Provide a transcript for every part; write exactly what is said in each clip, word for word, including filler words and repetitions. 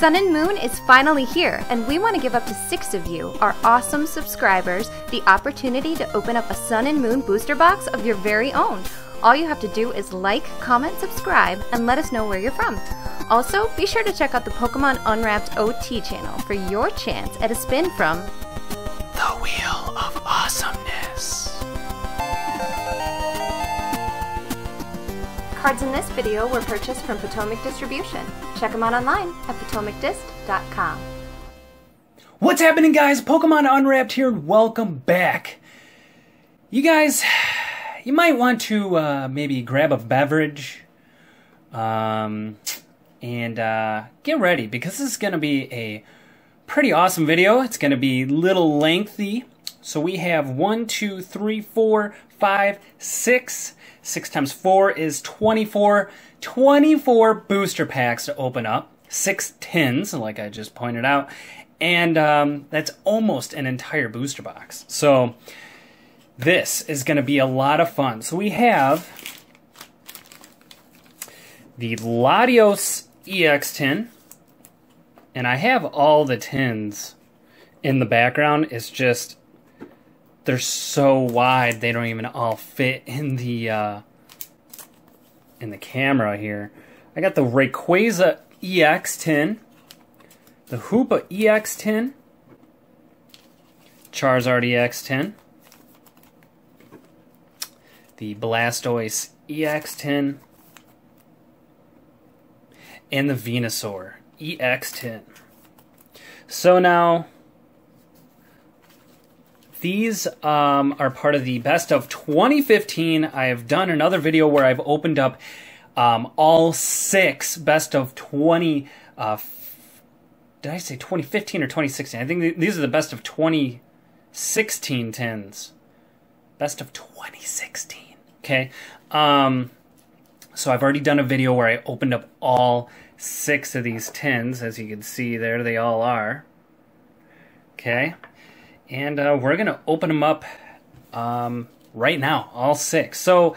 Sun and Moon is finally here, and we want to give up to six of you, our awesome subscribers, the opportunity to open up a Sun and Moon booster box of your very own. All you have to do is like, comment, subscribe, and let us know where you're from. Also, be sure to check out the Pokemon Unwrapped O T channel for your chance at a spin from the Wheel of Awesomeness. Cards in this video were purchased from Potomac Distribution. Check them out online at potomac dist dot com. What's happening, guys? Pokemon Unwrapped here, and welcome back. You guys, you might want to uh, maybe grab a beverage um, and uh, get ready, because this is going to be a pretty awesome video. It's going to be a little lengthy. So we have one, two, three, four, five, six. Six times four is twenty-four. twenty-four booster packs to open up. Six tins, like I just pointed out. And um, that's almost an entire booster box. So this is going to be a lot of fun. So we have the Latios E X tin. And I have all the tins in the background. It's just, they're so wide, they don't even all fit in the uh, in the camera here. I got the Rayquaza E X tin, the Hoopa E X tin, Charizard E X tin, the Blastoise E X tin, and the Venusaur E X tin. So now, these um, are part of the best of twenty fifteen. I have done another video where I've opened up um, all six best of twenty. Uh, did I say twenty fifteen or twenty sixteen? I think th these are the best of twenty sixteen tins. Best of twenty sixteen. Okay. Um, so I've already done a video where I opened up all six of these tins. As you can see there, they all are. Okay. And uh, we're going to open them up um, right now, all six. So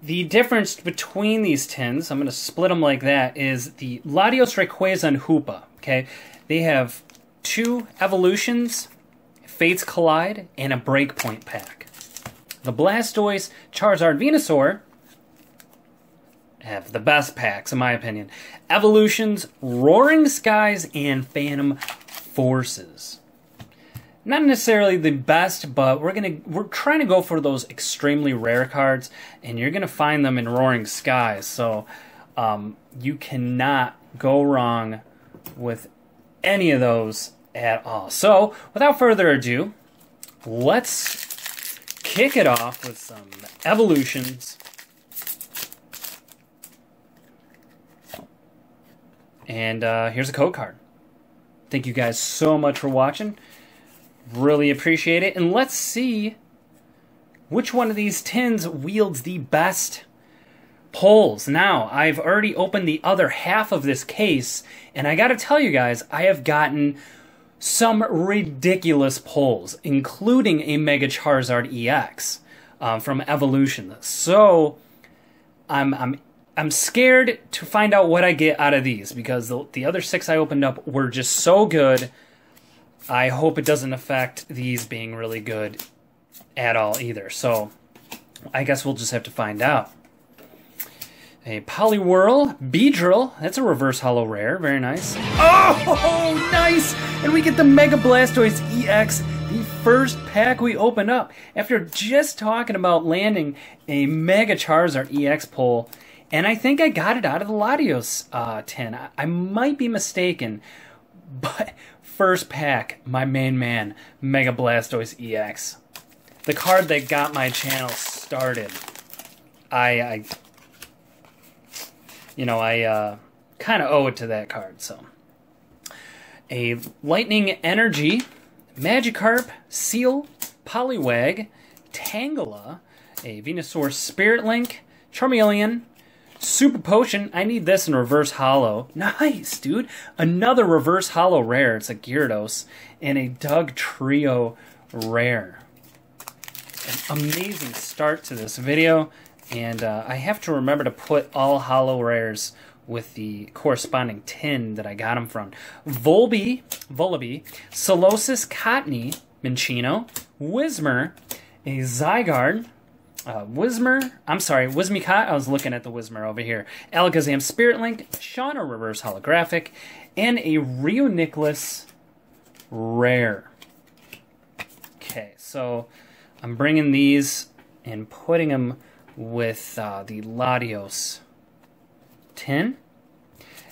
the difference between these tins, I'm going to split them like that, is the Latios, Rayquaza, and Hoopa. Okay? They have two Evolutions, Fates Collide, and a Breakpoint pack. The Blastoise, Charizard, Venusaur have the best packs, in my opinion. Evolutions, Roaring Skies, and Phantom Forces. Not necessarily the best, but we're gonna we're trying to go for those extremely rare cards, and you're gonna find them in Roaring Skies. So um, you cannot go wrong with any of those at all. So without further ado, let's kick it off with some Evolutions, and uh, here's a code card. Thank you guys so much for watching. Really appreciate it, and let's see which one of these tins wields the best pulls. Now, I've already opened the other half of this case, and I gotta tell you guys, I have gotten some ridiculous pulls, including a Mega Charizard E X uh, from Evolution. So I'm I'm I'm scared to find out what I get out of these, because the, the other six I opened up were just so good. I hope it doesn't affect these being really good at all either. So I guess we'll just have to find out. A Poliwhirl, Beedrill. That's a reverse holo rare. Very nice. Oh, nice! And we get the Mega Blastoise E X, the first pack we open up. After just talking about landing a Mega Charizard E X pull, and I think I got it out of the Latios uh, tin. I, I might be mistaken, but first pack, my main man, Mega Blastoise E X. The card that got my channel started. I, I you know, I uh, kind of owe it to that card, so. A Lightning Energy, Magikarp, Seal, Poliwag, Tangela, a Venusaur Spirit Link, Charmeleon, Super Potion. I need this in reverse holo. Nice, dude. Another reverse holo rare. It's a Gyarados. And a Dugtrio rare. An amazing start to this video. And uh, I have to remember to put all holo rares with the corresponding tin that I got them from. Volby, Vullaby, Solosis Cottony, Minchino, Whismur, a Zygarde, uh, Whismur, I'm sorry, Whismicott, I was looking at the Whismur over here, Alakazam Spirit Link, Shauna Reverse Holographic, and a Rheunicholas Rare. Okay, so I'm bringing these and putting them with uh, the Latios tin.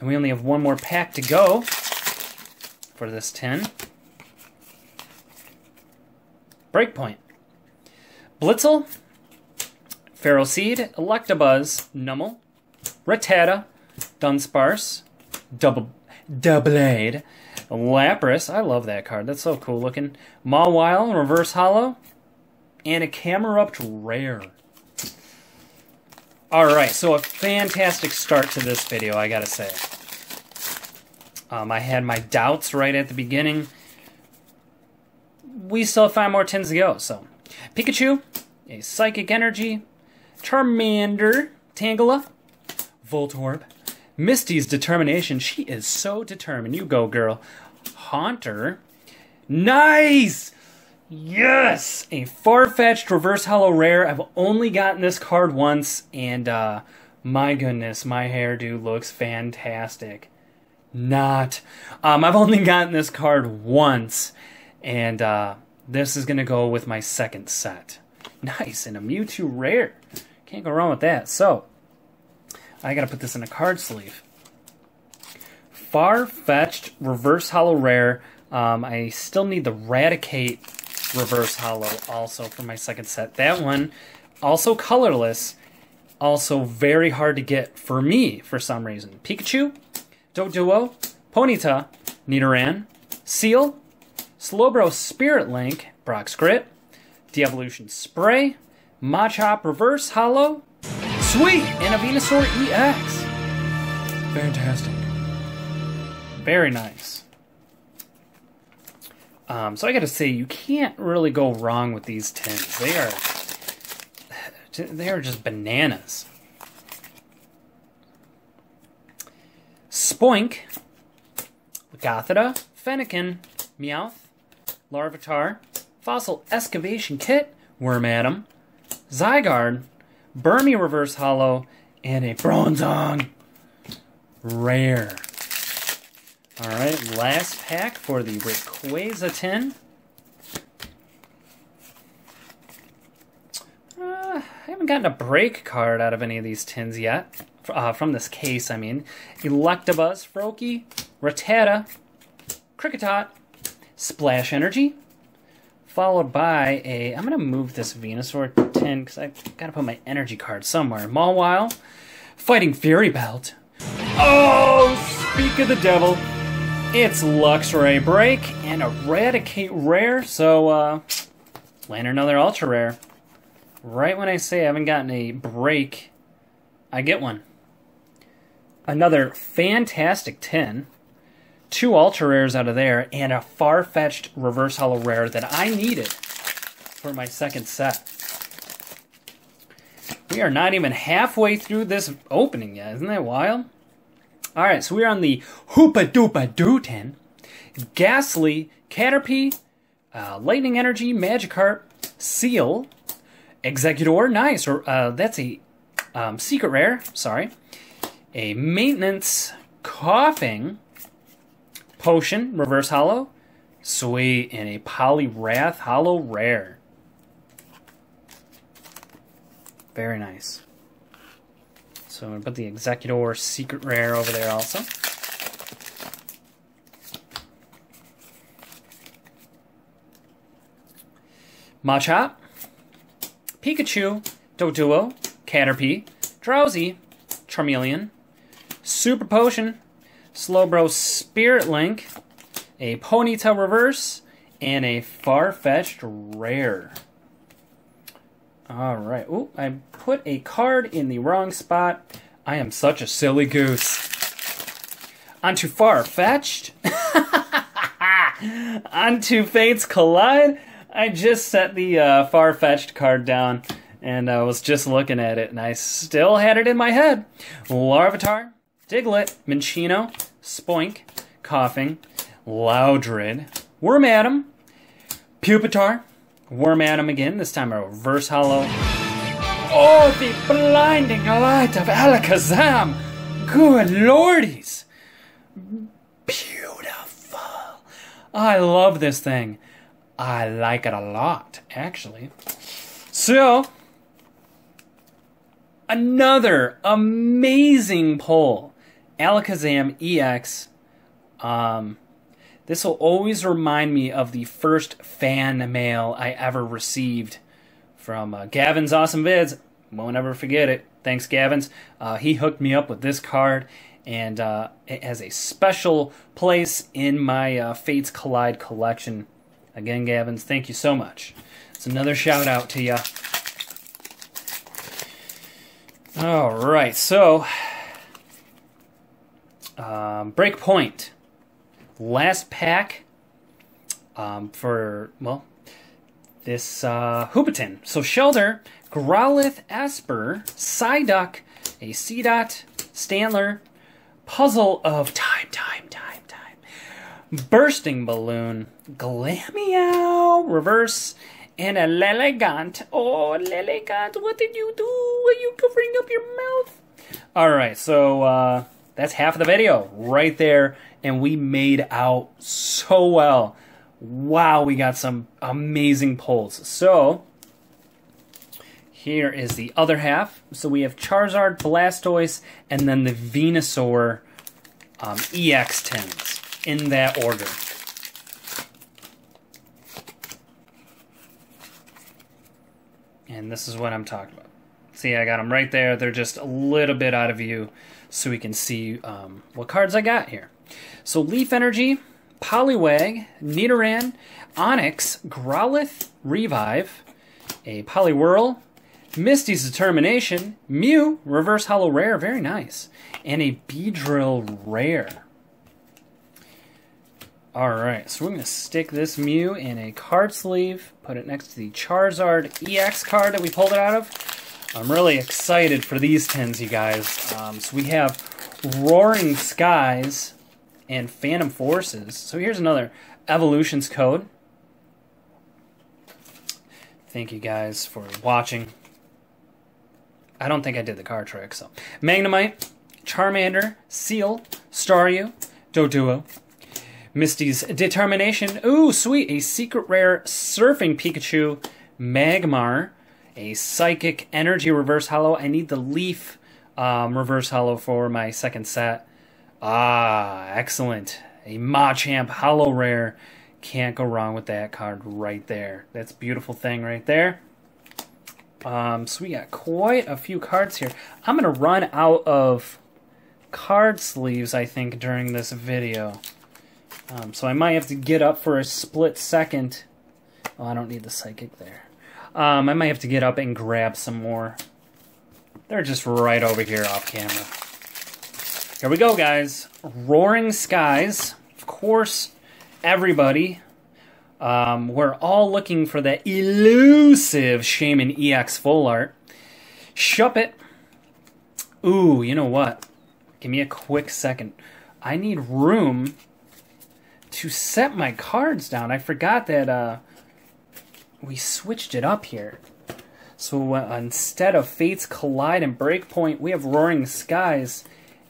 And we only have one more pack to go for this tin. Breakpoint. Blitzel, Ferro Seed, Electabuzz, Numel, Rattata, Dunsparce, Double Doublade, Lapras, I love that card, that's so cool looking, Mawile, Reverse Hollow, and a Camerupt Rare. Alright, so a fantastic start to this video, I gotta say. Um, I had my doubts right at the beginning. We still have five more tins to go, so. Pikachu, a Psychic Energy, Charmander, Tangela, Voltorb, Misty's Determination, she is so determined, you go girl, Haunter, nice! Yes! A Farfetch'd Reverse Hollow Rare. I've only gotten this card once, and uh, my goodness, my hairdo looks fantastic. Not. Um, I've only gotten this card once, and uh, this is going to go with my second set. Nice, and a Mewtwo Rare. Can't go wrong with that. So, I got to put this in a card sleeve. Farfetch'd Reverse Hollow Rare. Um, I still need the Raticate Reverse Hollow also for my second set. That one, also colorless, also very hard to get for me for some reason. Pikachu, Doduo, Ponyta, Nidoran, Seal, Slowbro Spirit Link, Brock's Grit, De-Evolution Spray, Machop Reverse Hollow, sweet, and a Venusaur E X. Fantastic. Very nice. Um, so I gotta say, you can't really go wrong with these tins. They are, they are just bananas. Spoink, Gothita, Fennekin, Meowth, Larvitar, Fossil Excavation Kit, Wormadam, Zygarde, Burmy Reverse Hollow, and a Bronzong Rare. All right, last pack for the Rayquaza tin. Uh, I haven't gotten a break card out of any of these tins yet. Uh, from this case, I mean. Electabuzz, Froakie, Rattata, Cricketot, Splash Energy, followed by a... I'm going to move this Venusaur tin because I've got to put my energy card somewhere. Mawile, Fighting Fury Belt. Oh, speak of the devil. It's Luxray Break and Eradicate Rare, so uh, land another Ultra Rare. Right when I say I haven't gotten a break, I get one. Another fantastic tin, two Ultra Rares out of there, and a Farfetch'd Reverse Hollow Rare that I needed for my second set. We are not even halfway through this opening yet, isn't that wild? Alright, so we're on the Hoopa Doopa Doo tin. Ghastly, Caterpie, uh, Lightning Energy, Magikarp, Seal, Exeggutor, nice, or uh, that's a um, Secret Rare, sorry. A Maintenance, Coughing, Potion, Reverse Hollow, sweet, and a Poliwrath Hollow Rare. Very nice. So I'm going to put the Exeggutor Secret Rare over there also. Machop, Pikachu, Doduo, Caterpie, Drowsy, Charmeleon, Super Potion, Slowbro Spirit Link, a Ponyta Reverse, and a Farfetch'd Rare. All right. Ooh, I put a card in the wrong spot. I am such a silly goose. On to Farfetch'd. On to Fates Collide. I just set the uh, Farfetch'd card down, and I was just looking at it, and I still had it in my head. Larvitar, Diglett, Minchino, Spoink, Coughing, Loudred, Wormadam, Pupitar, Wormadam again, this time a reverse hollow. Oh, the blinding light of Alakazam! Good lordies! Beautiful! I love this thing. I like it a lot, actually. So, another amazing pull. Alakazam E X. Um, this will always remind me of the first fan mail I ever received from uh, Gavin's Awesome Vids. Won't ever forget it. Thanks, Gavin's. Uh, he hooked me up with this card, and uh, it has a special place in my uh, Fates Collide collection. Again, Gavin's, thank you so much. It's another shout out to you. All right, so um, Breakpoint, last pack um, for well this uh, Hoopaton. So Shellder, Growlithe, Esper, Psyduck, a Seedot, Stantler, Puzzle of Time, Time, Time, Time, Bursting Balloon, Glammeow, Reverse. And a Lilligant. Oh, Lilligant, what did you do? Are you covering up your mouth? All right, so uh, that's half of the video right there. And we made out so well. Wow, we got some amazing pulls. So here is the other half. So we have Charizard, Blastoise, and then the Venusaur um, E X tens in that order. And this is what I'm talking about. See, I got them right there. They're just a little bit out of view so we can see um, what cards I got here. So Leaf Energy, Poliwag, Nidoran, Onix, Growlithe, Revive, a Poliwhirl, Misty's Determination, Mew, Reverse Hollow Rare, very nice, and a Beedrill Rare. Alright, so we're going to stick this Mew in a card sleeve, put it next to the Charizard E X card that we pulled it out of. I'm really excited for these tins, you guys. Um, so we have Roaring Skies and Phantom Forces. So here's another Evolutions code. Thank you guys for watching. I don't think I did the card trick, so. Magnemite, Charmander, Seal, Staryu, Doduo, Misty's Determination. Ooh, sweet. A Secret Rare Surfing Pikachu. Magmar. A Psychic Energy Reverse Hollow. I need the Leaf um, Reverse Hollow for my second set. Ah, excellent. A Machamp Hollow Rare. Can't go wrong with that card right there. That's a beautiful thing right there. Um, so we got quite a few cards here. I'm going to run out of card sleeves, I think, during this video. Um, so I might have to get up for a split second. Oh, I don't need the psychic there. Um, I might have to get up and grab some more. They're just right over here off camera. Here we go, guys. Roaring Skies. Of course, everybody. Um, we're all looking for that elusive Shaymin E X full art. Shuppet. Ooh, you know what? Give me a quick second. I need room to set my cards down. I forgot that uh, we switched it up here. So uh, instead of Fates Collide and Breakpoint, we have Roaring Skies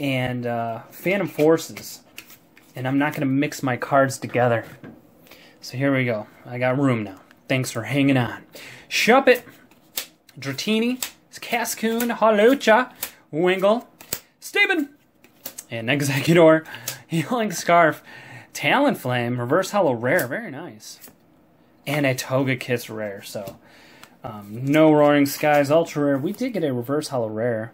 and uh, Phantom Forces. And I'm not going to mix my cards together. So here we go. I got room now. Thanks for hanging on. Shuppet, Dratini, Cascoon, Hawlucha, Wingull, Staben, and Exeggutor, Healing Scarf, Talonflame, Reverse Hollow Rare, very nice. And a Togekiss Rare, so um, no Roaring Skies Ultra Rare. We did get a Reverse Hollow Rare.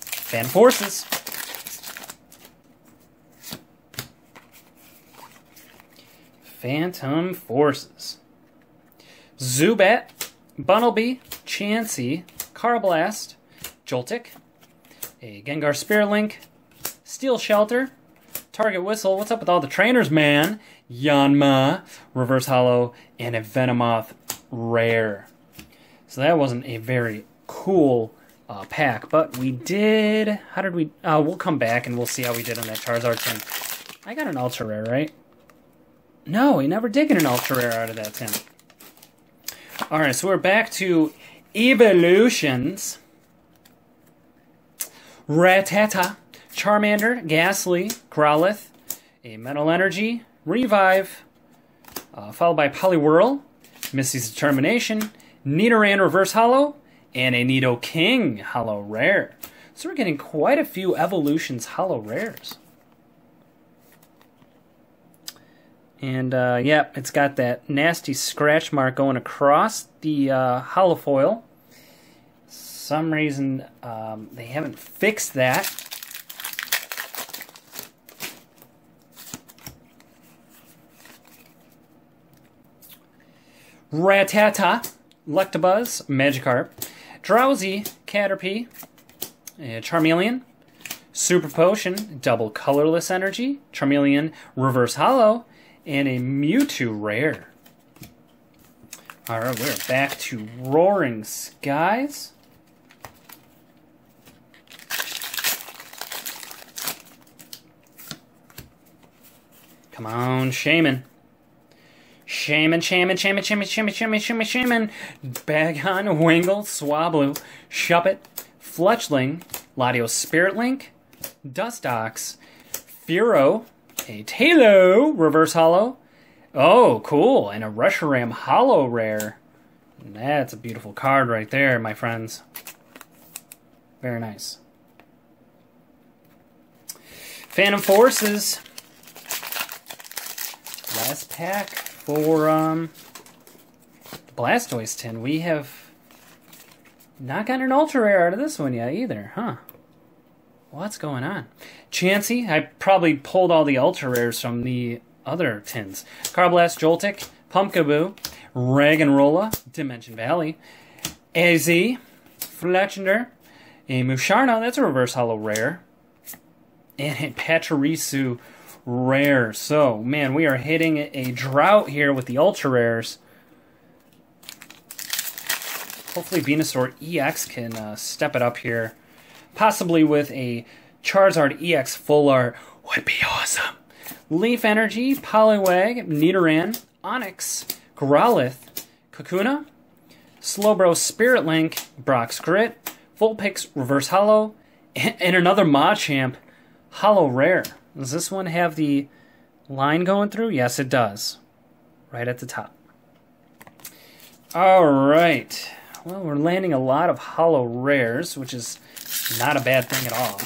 Phantom Forces. Phantom Forces. Zubat, Bunnelby, Chansey, Carblast, Joltik, a Gengar Spirit Link, Steel Shelter, Target Whistle. What's up with all the trainers, man? Yanma, Reverse Hollow, and a Venomoth Rare. So that wasn't a very cool uh, pack. But we did... How did we... Uh, we'll come back and we'll see how we did on that Charizard tin. I got an Ultra Rare, right? No, we never did get an Ultra Rare out of that tin. Alright, so we're back to Evolutions. Rattata, Charmander, Ghastly, Growlithe, a Metal Energy, Revive, uh, followed by Poliwhirl, Misty's Determination, Nidoran Reverse Hollow, and a Nidoking Hollow Rare. So we're getting quite a few Evolutions Hollow Rares. And, uh, yeah, it's got that nasty scratch mark going across the uh, hollow foil. Some reason um, they haven't fixed that. Rattata, Electabuzz, Magikarp, Drowsy, Caterpie, uh, Charmeleon, Super Potion, Double Colorless Energy, Charmeleon, Reverse Hollow, and a Mewtwo Rare. Alright, we're back to Roaring Skies. Come on, Shaymin. Shaymin, Shaymin, Shaymin, Shaymin, Shaymin, Shaymin, Shaymin, Bagon, Wingull, Swablu, Shuppet, Fletchling, Latios Spirit Link, Dustox, Fearow, a Talo Reverse Hollow. Oh, cool, and a Reshiram Hollow Rare. That's a beautiful card right there, my friends. Very nice. Phantom Forces. Last pack. For um, Blastoise tin, we have not got an Ultra Rare out of this one yet either, huh? What's going on? Chansey, I probably pulled all the Ultra Rares from the other tins. Carblast, Joltik, Pumpkaboo, Raggenrola, Dimension Valley, Azzy, Fletchender, a Musharna, that's a Reverse Hollow Rare, and a Pachirisu Rare. So, man, we are hitting a drought here with the Ultra Rares. Hopefully Venusaur E X can uh, step it up here. Possibly with a Charizard E X Full Art would be awesome. Leaf Energy, Poliwag, Nidoran, Onix, Growlithe, Kakuna, Slowbro Spirit Link, Brock's Grit, Vulpix Reverse Hollow, and, and another Machamp Hollow Rare. Does this one have the line going through? Yes, it does. Right at the top. All right. Well, we're landing a lot of hollow rares, which is not a bad thing at all.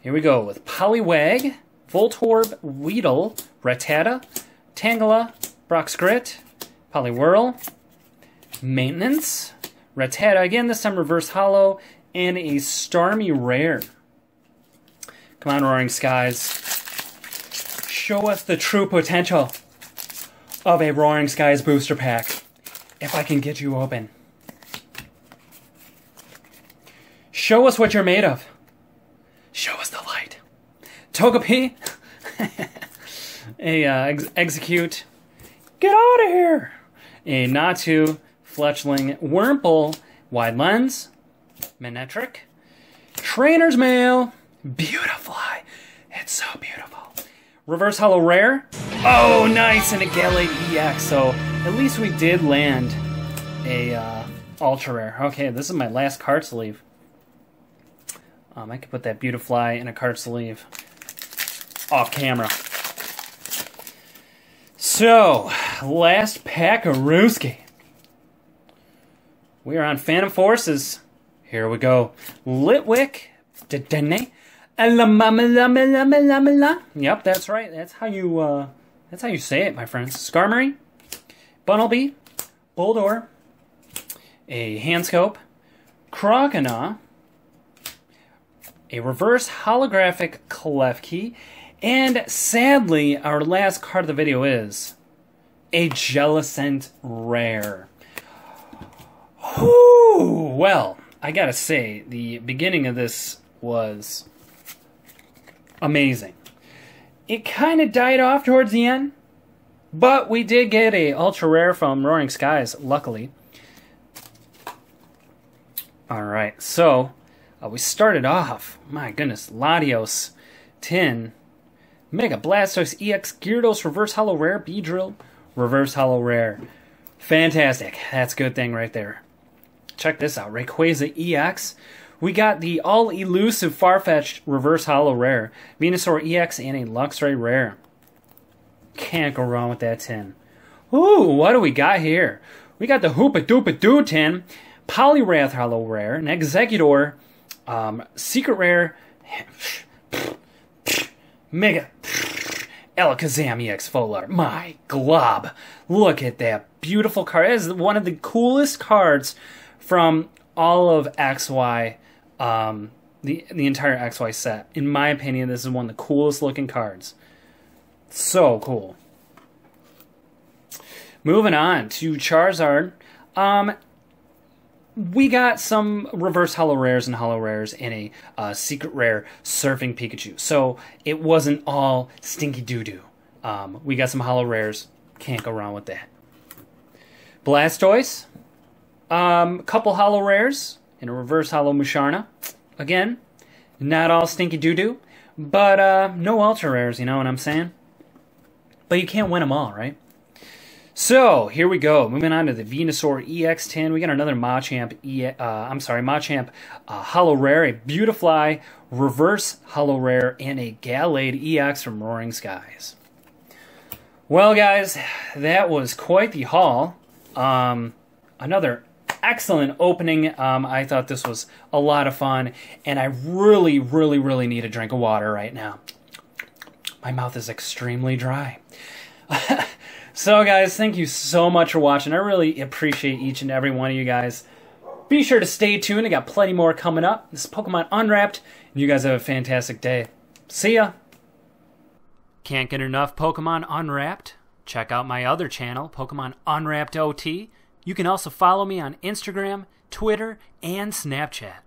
Here we go with Poliwag, Voltorb, Weedle, Rattata, Tangela, Brock's Grit, Poliwhirl, Maintenance, Rattata, again, this time Reverse Hollow, and a Starmie Rare. Come on, Roaring Skies. Show us the true potential of a Roaring Skies booster pack, if I can get you open. Show us what you're made of. Show us the light. Togepi, a uh, ex Execute. Get out of here! A Natu, Fletchling, Wurmple, Wide Lens, Manectric, Trainer's Mail, Beautifly. It's so beautiful. Reverse Hollow Rare. Oh, nice, and a Gallade E X. So at least we did land a uh, Ultra Rare. Okay, this is my last card sleeve. Um, I could put that Beautifly in a card sleeve off camera. So, last pack of Rooski. We are on Phantom Forces. Here we go. Litwick. Yep, that's right. That's how you uh, that's how you say it, my friends. Skarmory, Bunnelby, Bulldor, a Handscope, Croconaw, a reverse holographic Klefki, and sadly, our last card of the video is a Jellicent Rare. Whew, well, I gotta say, the beginning of this was amazing. It kind of died off towards the end, But we did get a ultra rare from Roaring Skies, luckily. Alright, so uh, we started off, my goodness, Latios ten, Mega Blastoise E X, Gyarados Reverse Holo Rare, Beedrill, Reverse Holo Rare. Fantastic. That's a good thing right there. Check this out, Rayquaza E X. We got the all-elusive Farfetch'd Reverse Holo Rare, Venusaur E X, and a Luxray Rare. Can't go wrong with that tin. Ooh, what do we got here? We got the Hoopa Doopa Doo tin, Poliwrath Holo Rare, an Executor, um, Secret Rare, Mega, Alakazam E X Full Art. My glob. Look at that beautiful card. That is one of the coolest cards from all of X Y, um, the, the entire X Y set. In my opinion, this is one of the coolest looking cards. So cool. Moving on to Charizard. Um, we got some reverse holo rares and holo rares in a uh, secret rare Surfing Pikachu. So it wasn't all stinky doo-doo. Um, we got some holo rares. Can't go wrong with that. Blastoise. Um, couple holo rares and a reverse holo Musharna. Again, not all stinky doo-doo, but uh, no ultra rares, you know what I'm saying? But you can't win them all, right? So, here we go. Moving on to the Venusaur E X ten. We got another Machamp, e uh, I'm sorry, Machamp uh, Holo Rare, a Beautifly Reverse Holo Rare, and a Gallade E X from Roaring Skies. Well, guys, that was quite the haul. Um, another excellent opening. Um, I thought this was a lot of fun, and I really, really, really need a drink of water right now. My mouth is extremely dry. So guys, thank you so much for watching. I really appreciate each and every one of you guys. Be sure to stay tuned. I got plenty more coming up. This is Pokemon Unwrapped, and you guys have a fantastic day. See ya! Can't get enough Pokemon Unwrapped? Check out my other channel, Pokemon Unwrapped O T. You can also follow me on Instagram, Twitter, and Snapchat.